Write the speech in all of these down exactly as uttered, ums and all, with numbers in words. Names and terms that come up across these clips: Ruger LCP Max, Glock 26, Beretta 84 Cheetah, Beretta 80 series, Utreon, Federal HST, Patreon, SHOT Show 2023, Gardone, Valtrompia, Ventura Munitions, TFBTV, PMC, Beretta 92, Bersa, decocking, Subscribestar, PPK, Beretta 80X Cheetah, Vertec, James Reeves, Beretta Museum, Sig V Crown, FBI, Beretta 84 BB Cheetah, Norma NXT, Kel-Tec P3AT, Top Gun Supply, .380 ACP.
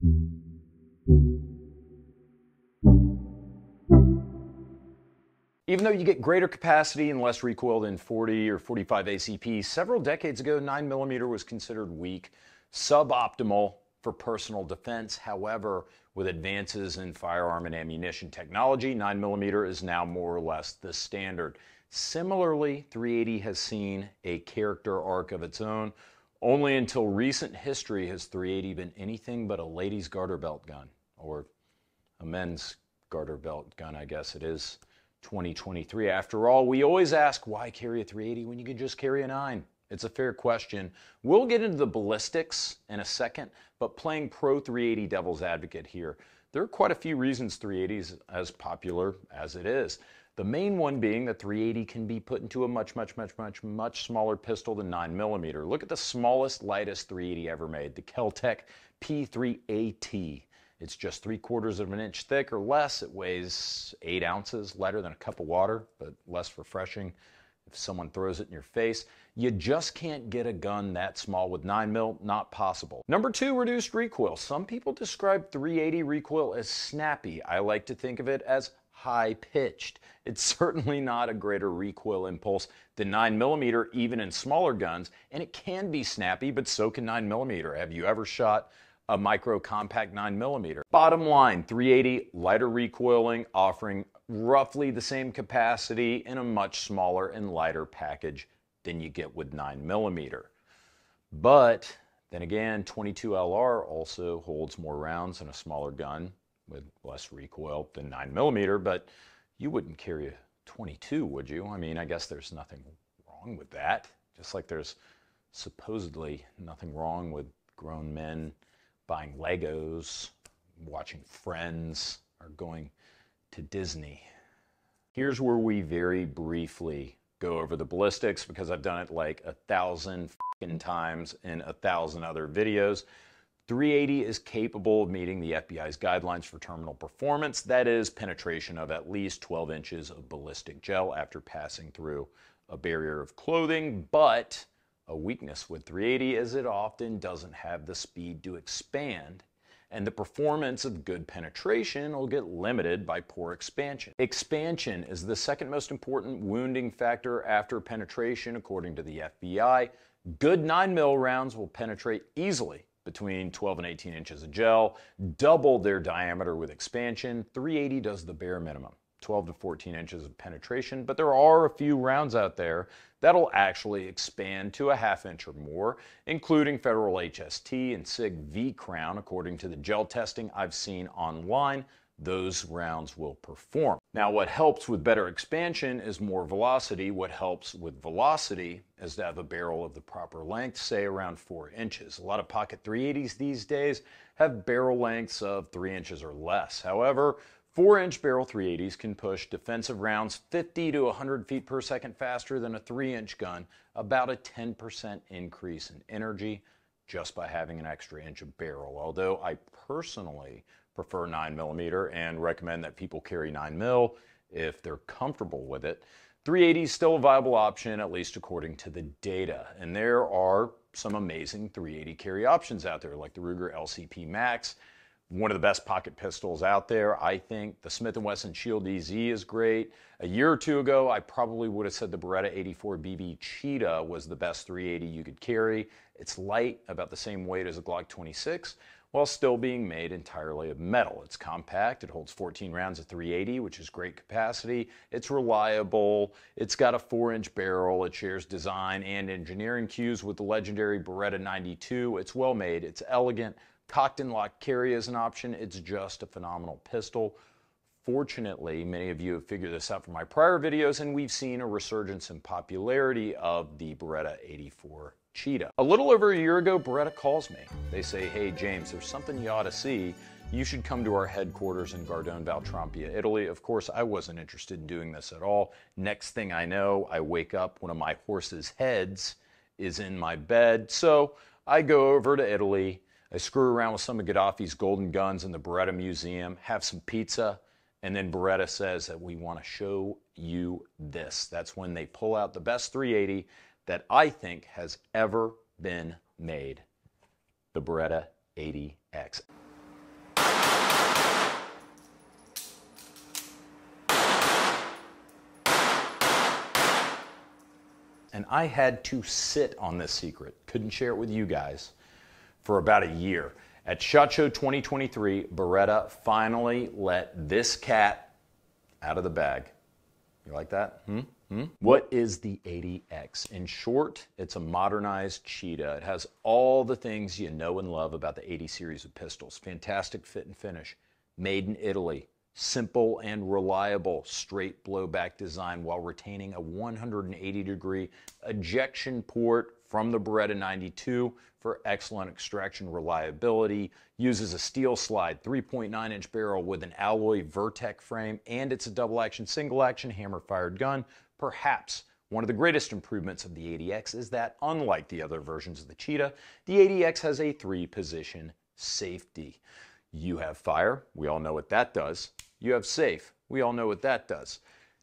Even though you get greater capacity and less recoil than forty or forty-five A C P, several decades ago, nine millimeter was considered weak, suboptimal for personal defense. However, with advances in firearm and ammunition technology, nine millimeter is now more or less the standard. Similarly, three eighty has seen a character arc of its own. Only until recent history has three eighty been anything but a ladies' garter belt gun, or a men's garter belt gun, I guess it is. twenty twenty-three. After all, we always ask, why carry a three eighty when you can just carry a nine? It's a fair question. We'll get into the ballistics in a second, but playing pro three eighty devil's advocate here, there are quite a few reasons three eighty is as popular as it is. The main one being that three eighty can be put into a much, much, much, much, much smaller pistol than nine millimeter. Look at the smallest, lightest three eighty ever made, the Kel-Tec P three A T. It's just three quarters of an inch thick or less. It weighs eight ounces, lighter than a cup of water, but less refreshing if someone throws it in your face. You just can't get a gun that small with nine mil, not possible. Number two, reduced recoil. Some people describe three eighty recoil as snappy. I like to think of it as high-pitched. It's certainly not a greater recoil impulse than nine millimeter, even in smaller guns, and it can be snappy, but so can nine millimeter. Have you ever shot a micro compact nine millimeter. Bottom line, three eighty, lighter recoiling, offering roughly the same capacity in a much smaller and lighter package than you get with nine millimeter. But then again, twenty-two L R also holds more rounds in a smaller gun with less recoil than nine millimeter, but you wouldn't carry a twenty-two, would you? I mean, I guess there's nothing wrong with that. Just like there's supposedly nothing wrong with grown men buying Legos, watching Friends, or going to Disney. Here's where we very briefly go over the ballistics, because I've done it like a thousand fucking times in a thousand other videos. three eighty is capable of meeting the F B I's guidelines for terminal performance, that is, penetration of at least twelve inches of ballistic gel after passing through a barrier of clothing, but a weakness with three eighty is it often doesn't have the speed to expand, and the performance of good penetration will get limited by poor expansion. Expansion is the second most important wounding factor after penetration, according to the F B I. Good nine mil rounds will penetrate easily between twelve and eighteen inches of gel, double their diameter with expansion. three eighty does the bare minimum, twelve to fourteen inches of penetration, but there are a few rounds out there that'll actually expand to a half inch or more, including Federal H S T and Sig V Crown. According to the gel testing I've seen online, those rounds will perform. Now, what helps with better expansion is more velocity. What helps with velocity is to have a barrel of the proper length, say around four inches. A lot of pocket three eighties these days have barrel lengths of three inches or less. However, four inch barrel three eighties can push defensive rounds fifty to one hundred feet per second faster than a three inch gun, about a ten percent increase in energy just by having an extra inch of barrel. Although I personally prefer nine millimeter and recommend that people carry nine mil if they're comfortable with it, three eighty is still a viable option, at least according to the data. And there are some amazing three eighty carry options out there, like the Ruger L C P Max, one of the best pocket pistols out there, I think. The Smith and Wesson Shield E Z is great. A year or two ago, I probably would have said the Beretta eighty-four B B Cheetah was the best three eighty you could carry. It's light, about the same weight as a Glock twenty-six, while still being made entirely of metal. It's compact, it holds fourteen rounds of three eighty, which is great capacity. It's reliable, it's got a four inch barrel, it shares design and engineering cues with the legendary Beretta ninety-two. It's well made, it's elegant. Cocked and locked carry is an option. It's just a phenomenal pistol. Fortunately, many of you have figured this out from my prior videos, and we've seen a resurgence in popularity of the Beretta eighty-four Cheetah. A little over a year ago, Beretta calls me. They say, hey, James, there's something you ought to see. You should come to our headquarters in Gardone, Valtrompia, Italy. Of course, I wasn't interested in doing this at all. Next thing I know, I wake up, one of my horse's heads is in my bed. So I go over to Italy. I screw around with some of Gaddafi's golden guns in the Beretta Museum, have some pizza, and then Beretta says that we want to show you this. That's when they pull out the best three eighty that I think has ever been made, the Beretta eighty X. and I had to sit on this secret, couldn't share it with you guys, for about a year. At SHOT Show twenty twenty-three, Beretta finally let this cat out of the bag. You like that? Hmm? Hmm? What is the eighty X? In short, it's a modernized Cheetah. It has all the things you know and love about the eighty series of pistols. Fantastic fit and finish. Made in Italy. Simple and reliable straight blowback design while retaining a one hundred eighty degree ejection port from the Beretta ninety-two for excellent extraction reliability. Uses a steel slide three point nine inch barrel with an alloy Vertec frame, and it's a double action, single action hammer fired gun. Perhaps one of the greatest improvements of the eighty X is that, unlike the other versions of the Cheetah, the eighty X has a three position safety. You have fire, we all know what that does. You have safe, we all know what that does.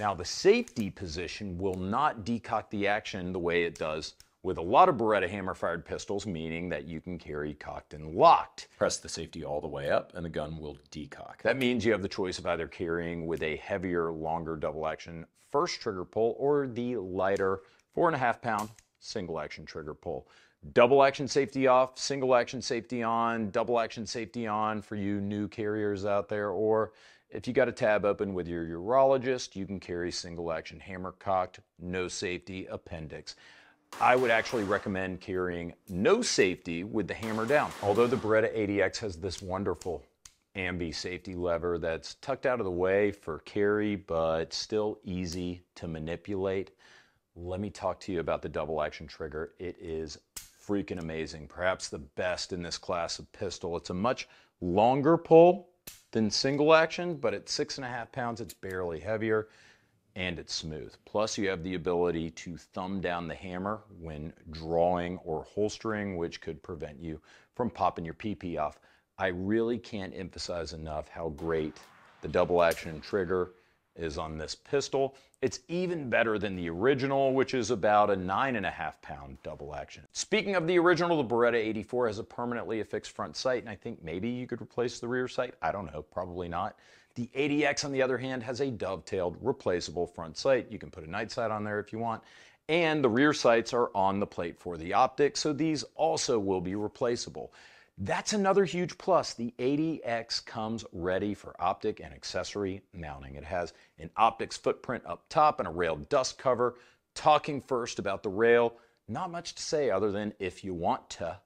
Now the safety position will not decock the action the way it does with a lot of Beretta hammer-fired pistols, meaning that you can carry cocked and locked. Press the safety all the way up and the gun will decock. That means you have the choice of either carrying with a heavier, longer double action first trigger pull or the lighter four and a half pound single action trigger pull. Double action safety off, single action safety on, double action safety on for you new carriers out there, or if you got a tab open with your urologist, you can carry single action hammer cocked, no safety appendix. I would actually recommend carrying no safety with the hammer down. Although the Beretta eighty X has this wonderful ambi safety lever that's tucked out of the way for carry, but still easy to manipulate, let me talk to you about the double action trigger. It is freaking amazing, perhaps the best in this class of pistol. It's a much longer pull than single action, but at six and a half pounds, it's barely heavier. And it's smooth. Plus you have the ability to thumb down the hammer when drawing or holstering, which could prevent you from popping your P P off. I really can't emphasize enough how great the double action trigger is on this pistol. It's even better than the original, which is about a nine and a half pound double action. Speaking of the original, the Beretta eighty-four has a permanently affixed front sight, and I think maybe you could replace the rear sight. I don't know, probably not. The eighty X, on the other hand, has a dovetailed, replaceable front sight. You can put a night sight on there if you want. And the rear sights are on the plate for the optic, so these also will be replaceable. That's another huge plus. The eighty X comes ready for optic and accessory mounting. It has an optics footprint up top and a railed dust cover. Talking first about the rail, not much to say other than if you want to,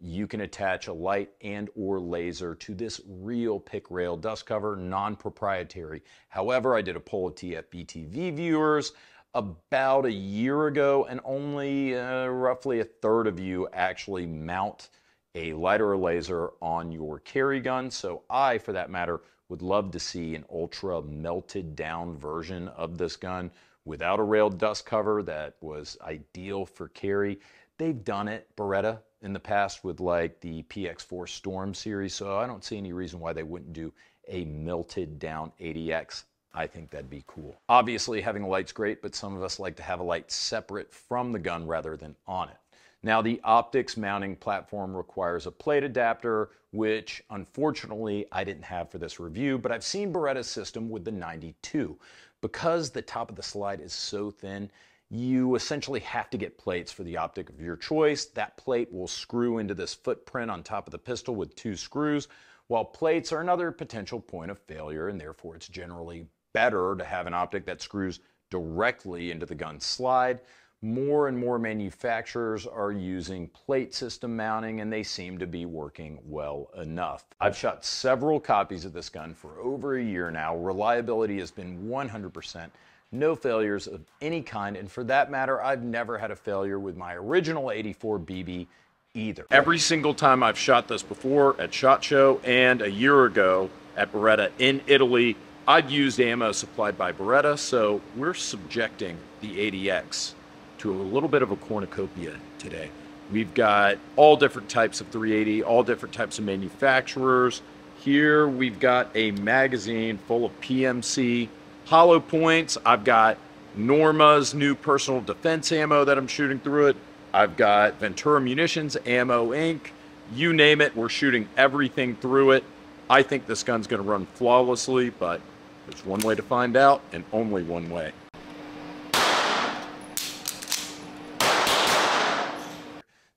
you can attach a light and or laser to this real pick rail dust cover, non-proprietary. However, I did a poll of T F B T V viewers about a year ago, and only uh, roughly a third of you actually mount a light or a laser on your carry gun. So I, for that matter, would love to see an ultra melted down version of this gun without a railed dust cover that was ideal for carry. They've done it, Beretta, in the past with like the P X four Storm series, so I don't see any reason why they wouldn't do a melted down eighty X. I think that'd be cool. Obviously having a light's great, but some of us like to have a light separate from the gun rather than on it. Now the optics mounting platform requires a plate adapter, which unfortunately I didn't have for this review, but I've seen Beretta's system with the ninety-two. Because the top of the slide is so thin, you essentially have to get plates for the optic of your choice. That plate will screw into this footprint on top of the pistol with two screws, while plates are another potential point of failure, and therefore it's generally better to have an optic that screws directly into the gun slide. More and more manufacturers are using plate system mounting, and they seem to be working well enough. I've shot several copies of this gun for over a year now. Reliability has been one hundred percent. No failures of any kind, and for that matter, I've never had a failure with my original eighty-four B B either. Every single time I've shot this before at SHOT Show and a year ago at Beretta in Italy, I've used ammo supplied by Beretta, so we're subjecting the eighty X to a little bit of a cornucopia today. We've got all different types of three eighty, all different types of manufacturers. Here we've got a magazine full of P M C hollow points. I've got Norma's new personal defense ammo that I'm shooting through it. I've got Ventura Munitions, Ammo Incorporated. You name it, we're shooting everything through it. I think this gun's gonna run flawlessly, but there's one way to find out and only one way.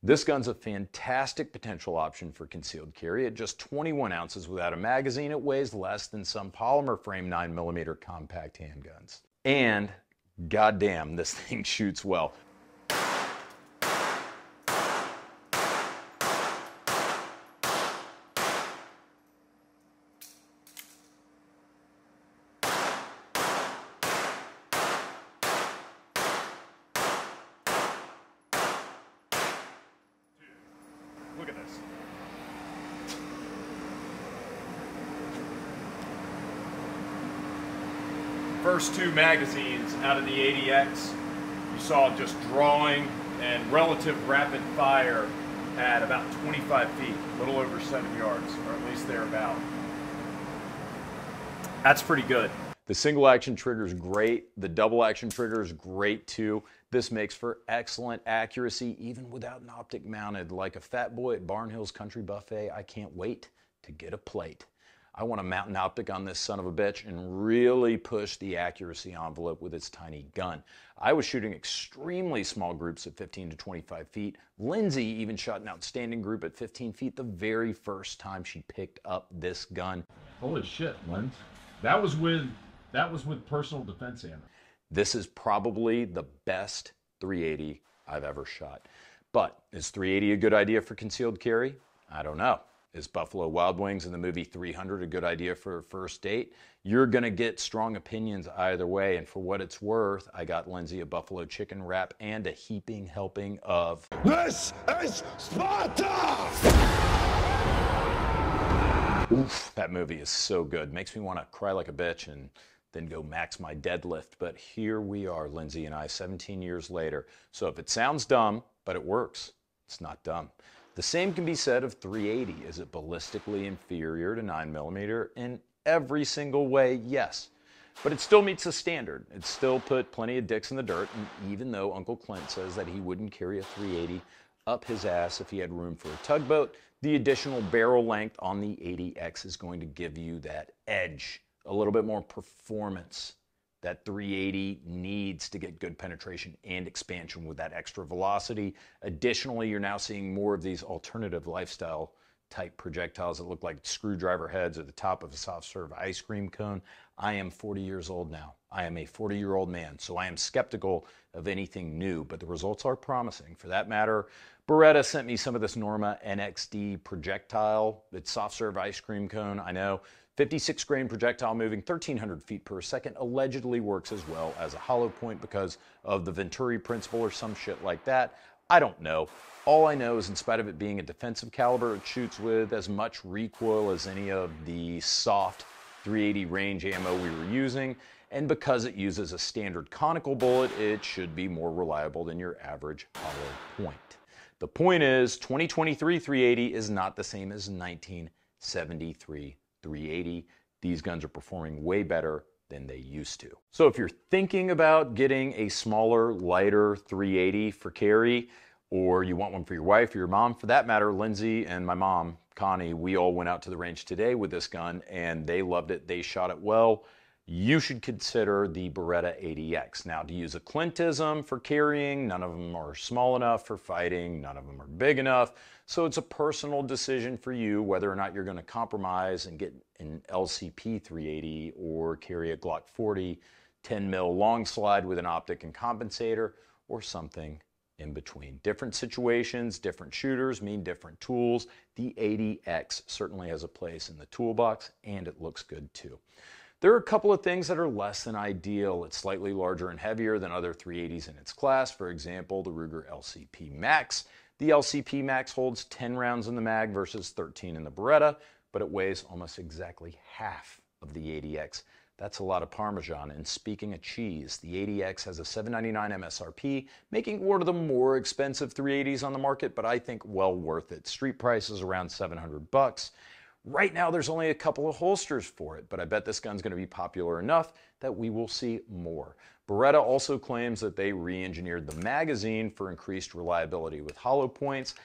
This gun's a fantastic potential option for concealed carry. At just twenty-one ounces without a magazine, it weighs less than some polymer frame nine millimeter compact handguns. And goddamn, this thing shoots well. Look at this. First two magazines out of the eighty X, you saw just drawing and relative rapid fire at about twenty-five feet, a little over seven yards, or at least thereabout. That's pretty good. The single action trigger is great. The double action trigger is great too. This makes for excellent accuracy even without an optic mounted. Like a fat boy at Barnhill's Country Buffet, I can't wait to get a plate. I want to mount an optic on this son of a bitch and really push the accuracy envelope with its tiny gun. I was shooting extremely small groups at fifteen to twenty-five feet. Lindsay even shot an outstanding group at fifteen feet the very first time she picked up this gun. Holy shit, Linz. That was with... That was with personal defense ammo. This is probably the best three eighty I've ever shot. But is three eighty a good idea for concealed carry? I don't know. Is Buffalo Wild Wings in the movie three hundred a good idea for a first date? You're gonna get strong opinions either way, and for what it's worth, I got Lindsay a buffalo chicken wrap and a heaping helping of... This is Sparta! Oof, that movie is so good. Makes me wanna cry like a bitch and then go max my deadlift. But here we are, Lindsay and I, seventeen years later. So if it sounds dumb, but it works, it's not dumb. The same can be said of three eighty. Is it ballistically inferior to nine millimeter? In every single way, yes. But it still meets the standard. It still put plenty of dicks in the dirt, and even though Uncle Clint says that he wouldn't carry a three eighty up his ass if he had room for a tugboat, the additional barrel length on the eighty X is going to give you that edge. A little bit more performance that three eighty needs to get good penetration and expansion with that extra velocity. Additionally, you're now seeing more of these alternative lifestyle type projectiles that look like screwdriver heads or the top of a soft serve ice cream cone. I am forty years old now. I am a forty year old man, so I am skeptical of anything new, but the results are promising. For that matter, Beretta sent me some of this Norma N X T projectile. It's soft serve ice cream cone, I know. fifty-six grain projectile moving thirteen hundred feet per second allegedly works as well as a hollow point because of the Venturi principle or some shit like that. I don't know. All I know is in spite of it being a defensive caliber, it shoots with as much recoil as any of the soft three eighty range ammo we were using. And because it uses a standard conical bullet, it should be more reliable than your average hollow point. The point is, twenty twenty-three three eighty is not the same as nineteen seventy-three three eighty. These guns are performing way better than they used to. So if you're thinking about getting a smaller, lighter three eighty for carry, or you want one for your wife or your mom, for that matter, Lindsay and my mom, Connie, we all went out to the range today with this gun and they loved it. They shot it well. You should consider the Beretta eighty X. Now, to use a Clintism for carrying, none of them are small enough for fighting, none of them are big enough. So it's a personal decision for you whether or not you're going to compromise and get an L C P three eighty or carry a Glock forty ten mil long slide with an optic and compensator or something in between. Different situations, different shooters mean different tools. The eighty X certainly has a place in the toolbox and it looks good too. There are a couple of things that are less than ideal. It's slightly larger and heavier than other three eighties in its class. For example, the Ruger L C P Max. The L C P Max holds ten rounds in the mag versus thirteen in the Beretta, but it weighs almost exactly half of the eighty X. That's a lot of Parmesan. And speaking of cheese, the eighty X has a seven ninety-nine M S R P, making it one of the more expensive three eighties on the market, but I think well worth it. Street price is around seven hundred bucks. Right now, there's only a couple of holsters for it, but I bet this gun's going to be popular enough that we will see more. Beretta also claims that they re-engineered the magazine for increased reliability with hollow points.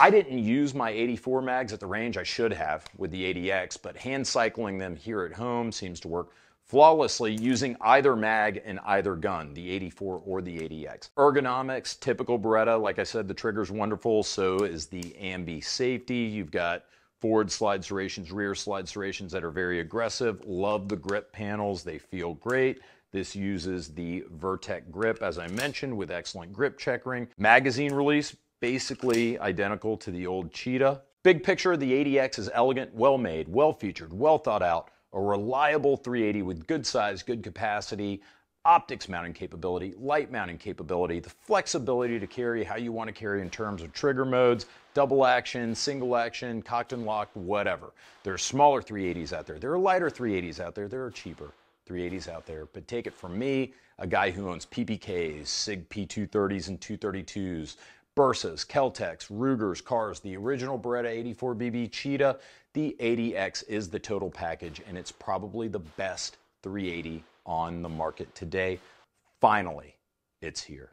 I didn't use my eighty-four mags at the range. I should have with the eighty X, but hand cycling them here at home seems to work flawlessly using either mag and either gun, the eighty-four or the eighty X. Ergonomics, typical Beretta. Like I said, the trigger's wonderful. So is the ambi safety. You've got forward slide serrations, rear slide serrations that are very aggressive. Love the grip panels. They feel great. This uses the Vertec grip, as I mentioned, with excellent grip checkering. Magazine release, basically identical to the old Cheetah. Big picture, the eighty X is elegant, well-made, well-featured, well-thought-out, a reliable three eighty with good size, good capacity, optics mounting capability, light mounting capability, the flexibility to carry how you want to carry in terms of trigger modes, double action, single action, cocked and locked, whatever. There are smaller three eighties out there. There are lighter three eighties out there. There are cheaper three eighties out there. But take it from me, a guy who owns P P Ks, Sig P two thirties and two thirty-twos, Bersas, Kel-Tecs, Rugers, Cars, the original Beretta eighty-four B B Cheetah, the eighty X is the total package, and it's probably the best three eighty on the market today. Finally, it's here.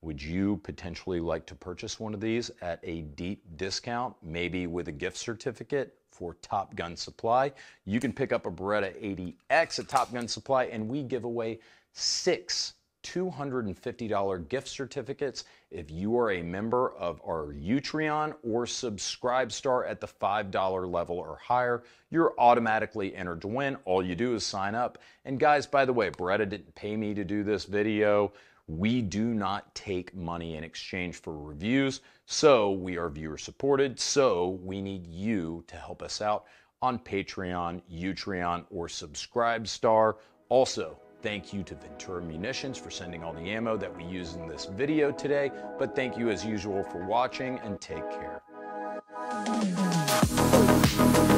Would you potentially like to purchase one of these at a deep discount, maybe with a gift certificate for Top Gun Supply? You can pick up a Beretta eighty X at Top Gun Supply, and we give away six two hundred fifty dollar gift certificates if you are a member of our Utreon or Subscribestar at the five dollar level or higher. You're automatically entered to win. All you do is sign up. And guys, by the way, Beretta didn't pay me to do this video. We do not take money in exchange for reviews, so we are viewer supported, so we need you to help us out on Patreon, Utreon, or Subscribestar. Also, thank you to Ventura Munitions for sending all the ammo that we use in this video today, but thank you as usual for watching, and take care.